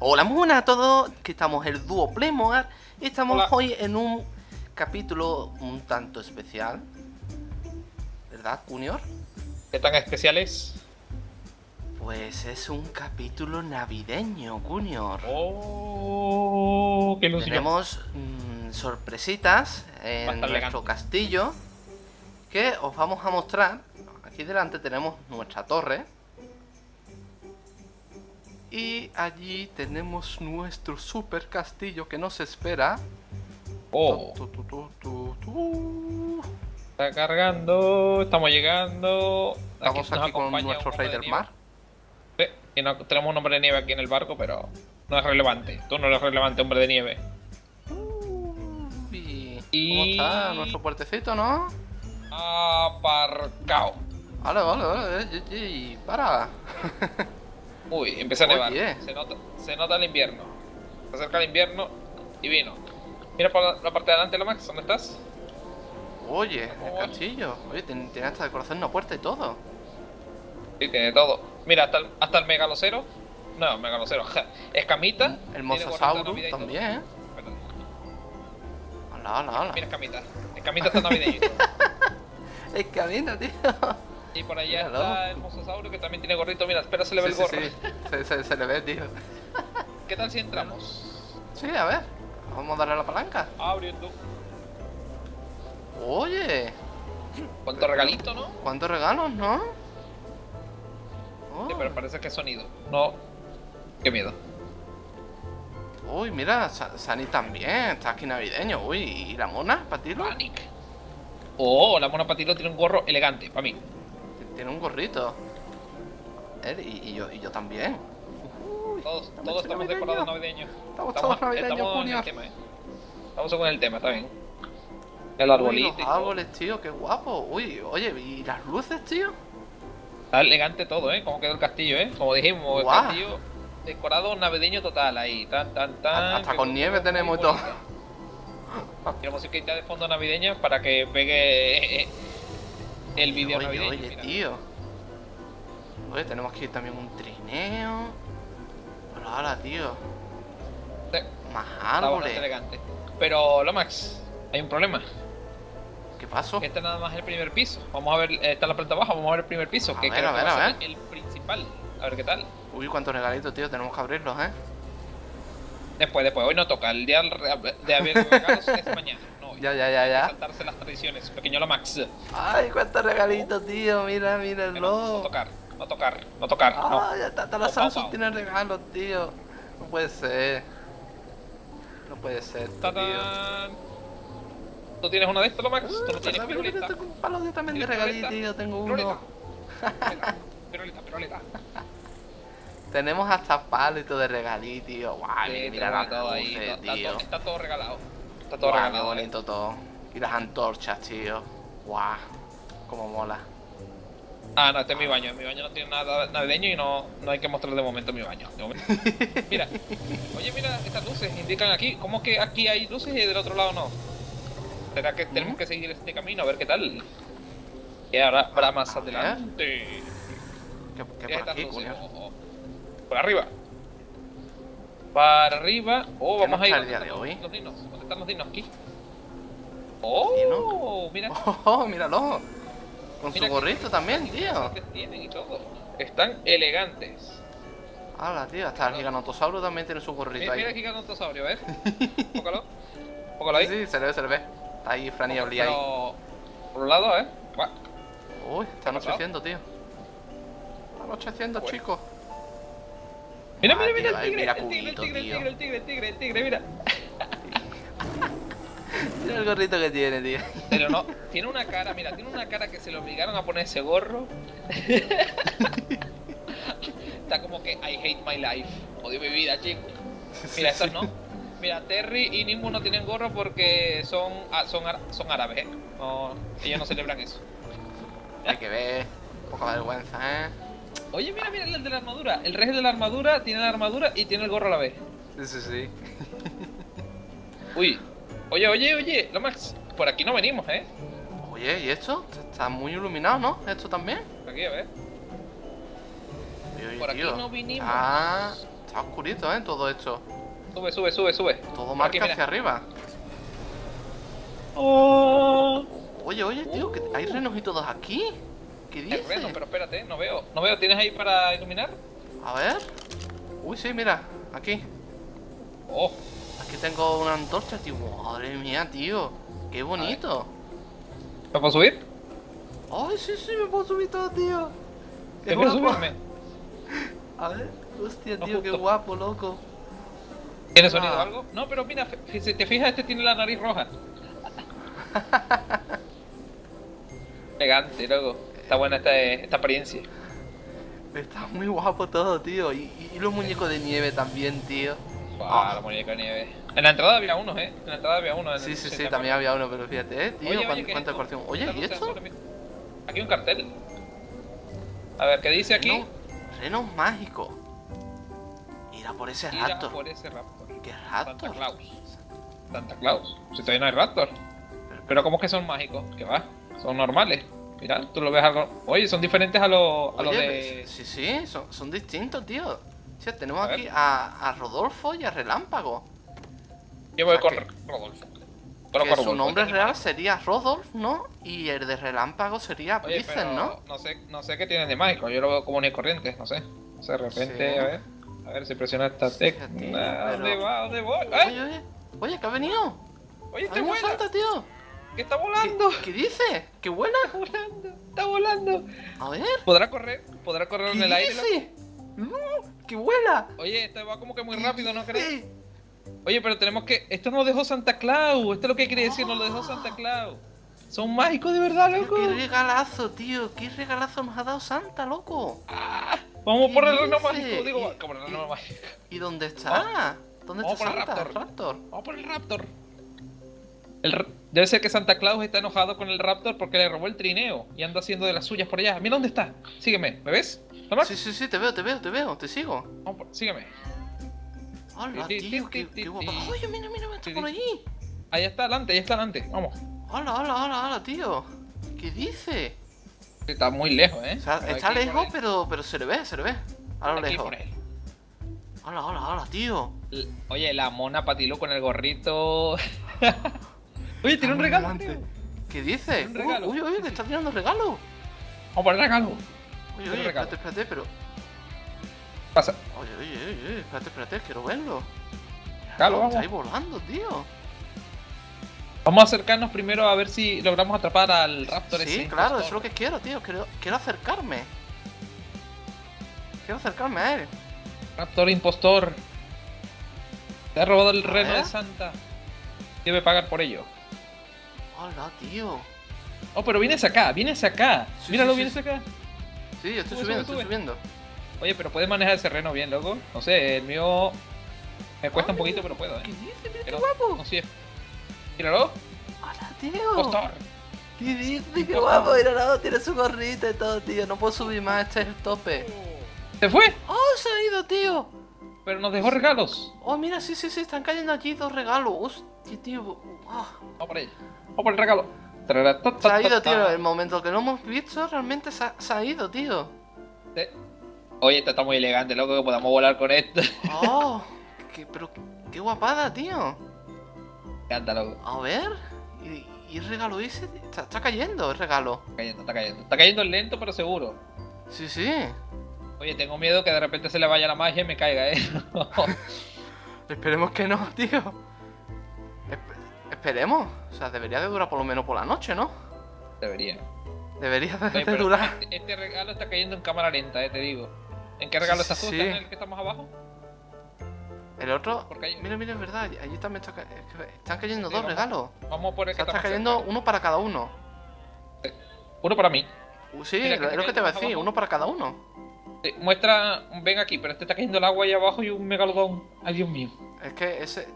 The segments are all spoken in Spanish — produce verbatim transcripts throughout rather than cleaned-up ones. Hola muy buenas a todos, que estamos el dúo PleyMoar y estamos Hola. hoy en un capítulo un tanto especial, ¿verdad, Cunior? ¿Qué tan especial es? Pues es un capítulo navideño, Cunior. Oh, qué ilusión. Tenemos mmm, sorpresitas en nuestro elegante. castillo que os vamos a mostrar. Aquí delante tenemos nuestra torre. Y allí tenemos nuestro super castillo que nos espera. Oh. Tu, tu, tu, tu, tu. Está cargando, estamos llegando. Estamos aquí, aquí con nuestro rey del mar. Sí, y no, tenemos un hombre de nieve aquí en el barco, pero no es relevante. Tú no eres relevante, hombre de nieve. Uy, y... ¿Cómo está nuestro puertecito, no? Aparcado. Vale, vale, vale. Para. Uy, empieza a nevar. Se nota, se nota el invierno. Se acerca el invierno y vino. Mira por la parte de adelante, Lomax, ¿dónde estás? Oye, el castillo. Oye, tiene hasta decoración una puerta y todo. Sí, tiene todo. Mira, hasta el, hasta el megalocero. No, megalocero. Escamita. El Mosasaurus también. Hola, hola, hola. Mira, Escamita. Escamita está navideño. Escamita, tío. Y por allá Míralo. está el Mosasaurus que también tiene gorrito. Mira, espera, se le ve sí, el gorro. Sí, sí. Se, se, se le ve, tío. ¿Qué tal si entramos? Sí, a ver. Vamos a darle a la palanca. Abriendo. Oye. ¿Cuántos regalitos, no? ¿Cuántos regalos, no? Oh. Sí, pero parece que es sonido. No. Qué miedo. Uy, mira, Sani también. Está aquí navideño. Uy, ¿y la mona, Patilo? Panic. Oh, la mona Patilo tiene un gorro elegante, para mí. Tiene un gorrito. Él y, y, yo, y yo también. Uy, todos todos estamos navideño. decorados navideños. Estamos, estamos todos navideños, Junior. Estamos, eh. estamos con el tema, está bien. El arbolito. Uy, los árboles, tío, qué guapo. Uy, oye, ¿y las luces, tío? Está elegante todo, ¿eh? Como quedó el castillo, ¿eh? Como dijimos, wow. el castillo decorado navideño total ahí. Tan, tan, tan. Hasta con nieve tenemos y todo. Quiero musiquita de fondo navideña para que pegue... El vídeo navideño. Oye, mira. tío. Oye, tenemos aquí también un trineo. Hola, hola, tío. Sí. Más árboles. Elegante. Pero, Lomax, hay un problema. ¿Qué pasó? Este nada más es el primer piso. Vamos a ver, está la planta baja, vamos a ver el primer piso. A que ver, creo a ver, que va a ver. Ser el principal. A ver qué tal. Uy, cuántos regalitos, tío. Tenemos que abrirlos, ¿eh? Después, después. Hoy no toca. El día de abrir los regalos es mañana. Ya, ya, ya, ya. Saltarse las tradiciones, pequeño Lomax. Ay, cuánto regalito, tío. Mira, míralo. No, no tocar, no tocar, no tocar. Ah, no. ya está, hasta la oh, Samsung oh, oh. tiene regalos, tío. No puede ser. No puede ser, ¡Tadán! tío. ¿Tú tienes una de estas, Lomax? Uh, ¿Tú no tienes piroleta? Tengo un palo de también de regalito, tío. Tengo uno. Piroleta, piroleta, piroleta. piroleta. Tenemos hasta palito de regalito, tío. Guau, sí, mira la todo ahí, tío. Está, está, todo, está todo regalado. Está todo wow, regalado, qué bonito eh. todo. Y las antorchas, tío. Guau, wow, como mola. Ah, no, este es mi baño. En mi baño no tiene nada navideño y no, no hay que mostrar de momento mi baño. De momento. Mira, oye, mira, estas luces indican aquí. ¿Cómo que aquí hay luces y del otro lado no? ¿Será que tenemos ¿Mm? que seguir este camino? A ver qué tal. Y ahora para más adelante. ¿Qué, qué ¿Qué por, aquí, luces, oh, oh. por arriba. Para arriba. Oh, vamos a ir. ¿Dónde están los, los dinos? ¿Dónde están los dinos aquí? Oh, mira. Oh, míralo. Con mira su gorrito también, tío. Tienen y todo. Están elegantes. Hala, tío. Hasta el giganotosaurio también tiene su gorrito mira, ahí. Mira el giganotosaurio, a ver. Pócalo. Pócalo ahí. Sí, sí, se le ve, se le ve. Está ahí franía obligada ahí. Por un lado, eh. Va. Uy, está anocheciendo, tío. Está anocheciendo, bueno. chicos. Mira, mira, mira, el tigre, el tigre, el tigre, el tigre, el tigre, el tigre, mira. Mira el gorrito que tiene, tío. Pero no, tiene una cara, mira, tiene una cara que se le obligaron a poner ese gorro. Está como que I hate my life, odio mi vida, chicos. Mira, estos no. Mira, Terry y Nimbus no tienen gorro porque son, son, son árabes, ¿eh? No, ellos no celebran eso. Hay que ver, un poco de vergüenza, ¿eh? Oye, mira, mira el de la armadura. El rey de la armadura tiene la armadura y tiene el gorro a la vez. Sí, sí, sí. Uy. Oye, oye, oye, Lomax, por aquí no venimos, ¿eh? Oye, ¿y esto? Está muy iluminado, ¿no? ¿Esto también? Aquí, a ver. Oye, oye, por aquí tío. no vinimos. Ah, Está oscurito, ¿eh? Todo esto. Sube, sube, sube, sube. Todo marca aquí, hacia arriba. Oh. Oye, oye, tío, ¿que hay renos y todos aquí? ¿Qué dices? Hay renos, pero espérate, no veo. No veo, ¿tienes ahí para iluminar? A ver. Uy, sí, mira, aquí. Oh. Aquí tengo una antorcha, tío. Madre mía, tío. Qué bonito. ¿Me puedo subir? Ay, sí, sí, me puedo subir todo, tío. ¿Te puedo subirme? A ver, hostia, tío, qué guapo, loco. ¿Tiene sonido o algo? No, pero mira, si te fijas, este tiene la nariz roja. Elegante, loco. Está buena esta, esta apariencia. Está muy guapo todo, tío. Y, y los muñecos de nieve también, tío. Ah, oh, la muñeca de nieve. En la entrada había unos, eh. En la entrada había uno. En sí, sí, sí, también acuerdo. Había uno, pero fíjate, eh, tío. Oye, oye, ¿cuánta es cuestión? Oye, ¿y esto? Sobre... Aquí hay un cartel. A ver, ¿qué dice Reno, aquí? Renos mágicos. Mira por ese Mira Raptor. Por ese Raptor. ¿Qué Raptor? Santa Claus. Santa Claus. Si todavía no hay Raptor. Pero, pero ¿cómo es que son mágicos? ¿Qué va? Son normales. Mira, tú lo ves algo. Oye, son diferentes a los, a los de. Sí, sí, son, son distintos, tío. Sí, tenemos a aquí a, a Rodolfo y a Relámpago. Yo voy o sea, con que, Rodolfo. Pero que con su Rodolfo, nombre real mal. Sería Rodolfo, ¿no? Y el de Relámpago sería Pizza, ¿no? No sé, no sé qué tienen de mágico, yo lo veo como ni corriente, no sé. O sea, de repente, sí. a ver, a ver si presiona esta sí, tecla. Pero... ¿Dónde va? ¿Dónde voy? ¿Eh? Oye, oye, oye, ¿qué ha venido? Oye, está buena. Salta, tío. Que está volando. ¿Qué, qué dice? ¿Qué buena? Está volando, está volando. A ver. ¿Podrá correr? ¿Podrá correr en el dice? aire? Lo... ¡No! ¡Qué buena! Oye, este va como que muy rápido, ¿no crees? Oye, pero tenemos que... Esto no lo dejó Santa Claus. Esto es lo que quería decir, no lo dejó Santa Claus. Son mágicos de verdad, loco. Pero ¡qué regalazo, tío! ¡Qué regalazo nos ha dado Santa, loco! Ah, vamos por el reno mágico. Digo, ¿Y, como el reno mágico. ¿Y dónde está? ¿Dónde vamos está Santa? Raptor. Raptor. Vamos por el Raptor. El... Debe ser que Santa Claus está enojado con el Raptor porque le robó el trineo y anda haciendo de las suyas por allá. Mira dónde está. Sígueme, ¿me ves? ¿Lomax? Sí, sí, sí, te veo, te veo, te veo, te sigo. Vamos por... Sígueme. Hola, tío, qué, qué guapo. Oye, mira, mira, está por allí. Ahí está adelante, ahí está adelante. Vamos. Hola, hola, hola, hola, tío. ¿Qué dice? Está muy lejos, eh. O sea, pero está lejos, pero, pero se le ve, se le ve. A lo lejos. Hola, hola, hola, tío. L Oye, la mona Patilo con el gorrito. Oye, tiene un regalo, tío. ¿Qué dice? Uh, uy, uy, que está tirando regalo. Vamos por el regalo. Oye, oye, espérate, espérate, pero... Pasa. Oye, oye, oye, espérate, espérate, quiero verlo. Claro, vamos. Está ahí volando, tío. Vamos a acercarnos primero a ver si logramos atrapar al Raptor ese. Sí, claro, eso es lo que quiero, tío. Quiero, quiero acercarme. Quiero acercarme a él. Raptor impostor. Te ha robado el reno de Santa. Debe pagar por ello. Hola, tío. Oh, pero vienes acá, vienes acá. Sí, Míralo, sí, vienes sí. acá. Sí, yo estoy sube, subiendo, sube, estoy sube. subiendo. Oye, pero puedes manejar ese reno bien, loco. No sé, el mío me cuesta Ay, un poquito, pero puedo. ¿eh? ¿Qué dice? Mira, pero, qué guapo. No, sí. Míralo. Hola, tío. Postor. ¿Qué dice? Qué guapo. Míralo, tiene su gorrita y todo, tío. No puedo subir más, este es el tope. ¿Se fue? Oh, se ha ido, tío. Pero nos dejó regalos. Oh, mira, sí, sí, sí, están cayendo allí dos regalos. Hostia, tío. Wow. Vamos por ahí. Vamos por el regalo. Se ha ido, tío. El momento que lo hemos visto realmente se ha, se ha ido, tío. Sí. Oye, esto está muy elegante, loco, que podamos volar con esto. Oh, que, pero qué guapada, tío. Me encanta, loco. A ver, y, y el regalo ese. Está, está cayendo el regalo. Está cayendo, está cayendo. Está cayendo lento, pero seguro. Sí, sí. Oye, tengo miedo que de repente se le vaya la magia y me caiga, eh. Esperemos que no, tío. Esperemos, o sea, debería de durar por lo menos por la noche, ¿no? Debería. Debería de, Oye, de durar. Este, este regalo está cayendo en cámara lenta, eh, te digo. ¿En qué regalo sí, estás tú? Sí. ¿En el que estamos abajo? El otro... Hay... Mira, mira, es verdad, allí también está ca... están cayendo sí, dos vamos. regalos. Vamos por el o sea, que está cayendo cerca. Uno para cada uno. Uno para mí. Uh, sí, mira, es lo que te va a decir, abajo. uno para cada uno. Eh, muestra, ven aquí, pero este está cayendo el agua ahí abajo y un megalodón. Ay, Dios mío. Es que ese...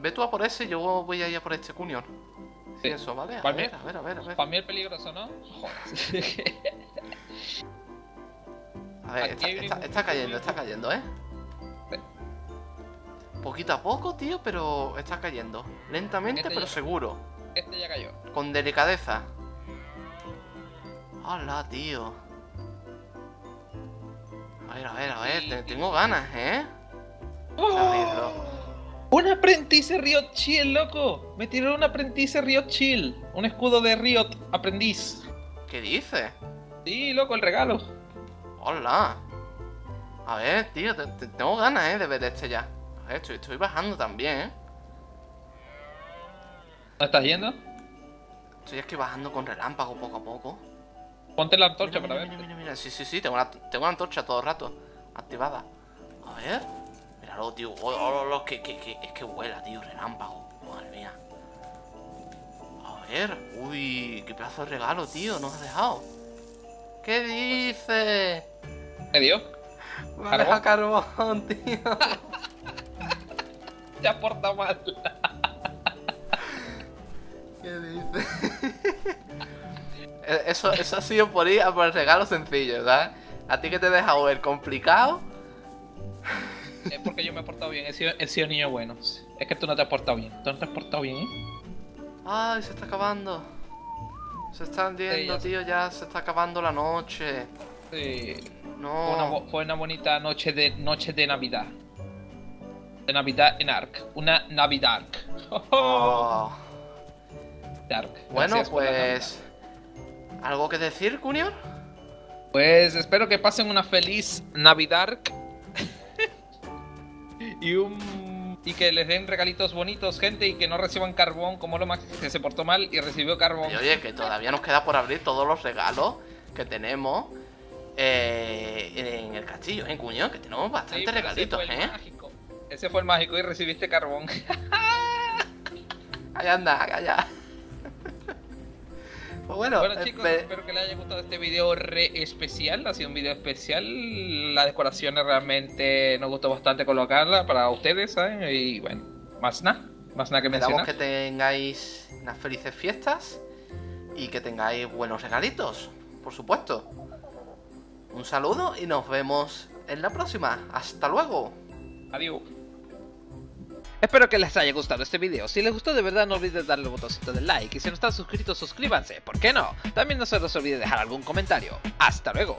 Ve tú a por ese, yo voy a ir a por este Cunior. Sí, sí, eso, ¿vale? A ver, a ver, a ver, a ver. Para mí es peligroso, ¿no? Joder. A ver, está, está, está cayendo, está cayendo, ¿eh? Sí. Poquito a poco, tío, pero está cayendo. Lentamente, este pero ya... seguro. Este ya cayó. Con delicadeza. Hola, tío. A ver, a ver, a ver, tengo ganas, ¿eh? Oh, ¡un aprendiz de Riot Chill, loco! Me tiró un aprendiz de Riot Chill. Un escudo de Riot aprendiz. ¿Qué dices? Sí, loco, el regalo. ¡Hola! A ver, tío, te, te tengo ganas, ¿eh? De ver este ya. A ver, estoy, estoy bajando también, ¿eh? ¿No estás yendo? Estoy aquí bajando con relámpago poco a poco. Ponte la antorcha mira, para mira, ver. Mira, mira, mira, sí, sí, sí, tengo una, tengo una antorcha todo el rato activada. A ver, míralo, tío. Oh, oh, oh, oh, que, que, que, es que vuela, tío, relámpago. Madre mía. A ver, uy, qué pedazo de regalo, tío, nos has dejado. ¿Qué dices? ¿Qué dio? Me ha dejado carbón, tío. Te aporta mal. ¿Qué dices? Eso, eso ha sido por ir a por el regalo sencillo, ¿sabes? A ti que te deja ver complicado. Es porque yo me he portado bien, he sido, he sido niño bueno. Es que tú no te has portado bien, tú no te has portado bien, ¿eh? Ay, se está acabando. Se están yendo, sí, tío, ya se está acabando la noche. Sí. No. Fue una, fue una bonita noche de noche de Navidad. De Navidad en Ark. Una Navidark. Oh. Oh. Bueno, pues... ¿algo que decir, Cunior? Pues espero que pasen una feliz Navidad y un y que les den regalitos bonitos, gente, y que no reciban carbón como Lomax, que se portó mal y recibió carbón. Y oye, que todavía nos queda por abrir todos los regalos que tenemos eh, en el castillo, en ¿eh, Cunior? Que tenemos bastantes sí, regalitos, ese fue el ¿eh? Mágico. Ese fue el mágico y recibiste carbón. Allá anda, allá. Pues bueno, bueno chicos, eh, espero que les haya gustado este video re especial. Ha sido un video especial. Las decoraciones realmente nos gustó bastante colocarla para ustedes, ¿saben? Y bueno, más nada, más nada que mencionar. Esperamos que tengáis unas felices fiestas y que tengáis buenos regalitos, por supuesto. Un saludo y nos vemos en la próxima. Hasta luego. Adiós. Espero que les haya gustado este video. Si les gustó de verdad, no olvides darle el botoncito de like. Y si no están suscritos, suscríbanse, ¿por qué no? También no se les olvide dejar algún comentario. ¡Hasta luego!